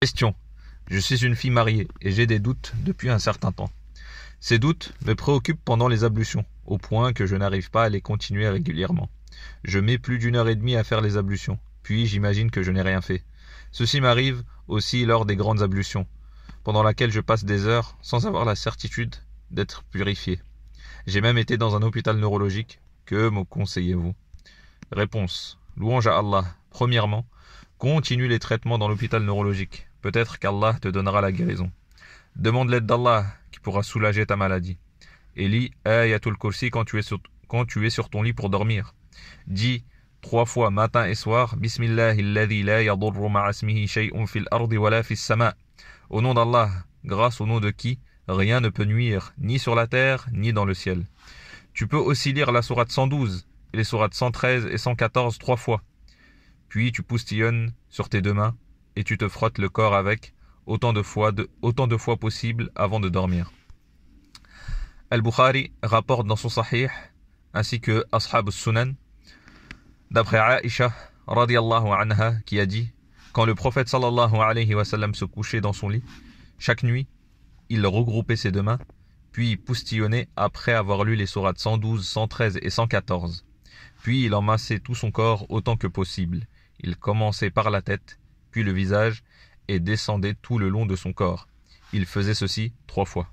Question. Je suis une fille mariée et j'ai des doutes depuis un certain temps. Ces doutes me préoccupent pendant les ablutions, au point que je n'arrive pas à les continuer régulièrement. Je mets plus d'une heure et demie à faire les ablutions, puis j'imagine que je n'ai rien fait. Ceci m'arrive aussi lors des grandes ablutions, pendant laquelle je passe des heures sans avoir la certitude d'être purifiée. J'ai même été dans un hôpital neurologique. Que me conseillez-vous? Réponse. Louange à Allah. Premièrement, continue les traitements dans l'hôpital neurologique. Peut-être qu'Allah te donnera la guérison. Demande l'aide d'Allah qui pourra soulager ta maladie. Et lis Ayatul Kursi quand tu es sur ton lit pour dormir. Dis 3 fois matin et soir Bismillahi alladhi la yadurru ma'asmihi shay'un fil ardi wa la fil sama. Au nom d'Allah, grâce au nom de qui rien ne peut nuire, ni sur la terre, ni dans le ciel. Tu peux aussi lire la sourate 112 et les sourates 113 et 114 3 fois. Puis tu poustillonnes sur tes 2 mains et tu te frottes le corps avec autant de fois possible avant de dormir. Al-Bukhari rapporte dans son Sahih, ainsi que Ashab al-Sunan, d'après Aïcha radiyallahu anha, qui a dit: quand le prophète sallallahu alayhi wa sallam se couchait dans son lit, chaque nuit, il regroupait ses 2 mains, puis poustillonnait après avoir lu les sourates 112, 113 et 114. Puis il emmassait tout son corps autant que possible. Il commençait par la tête, puis le visage, et descendait tout le long de son corps. Il faisait ceci 3 fois.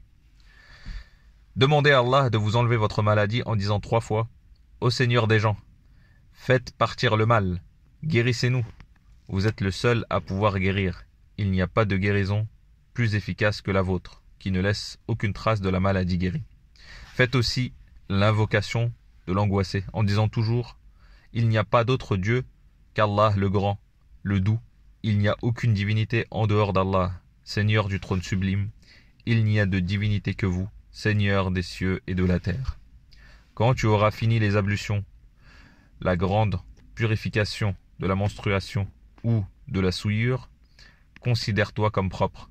Demandez à Allah de vous enlever votre maladie en disant 3 fois: ô Seigneur des gens, faites partir le mal, guérissez-nous. Vous êtes le seul à pouvoir guérir. Il n'y a pas de guérison plus efficace que la vôtre, qui ne laisse aucune trace de la maladie guérie. Faites aussi l'invocation de l'angoissé en disant toujours: il n'y a pas d'autre Dieu qu'Allah le grand, le doux. Il n'y a aucune divinité en dehors d'Allah, Seigneur du trône sublime. Il n'y a de divinité que vous, Seigneur des cieux et de la terre. Quand tu auras fini les ablutions, la grande purification de la menstruation ou de la souillure, considère-toi comme propre.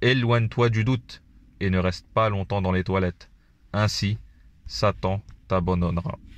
Éloigne-toi du doute et ne reste pas longtemps dans les toilettes. Ainsi, Satan t'abandonnera.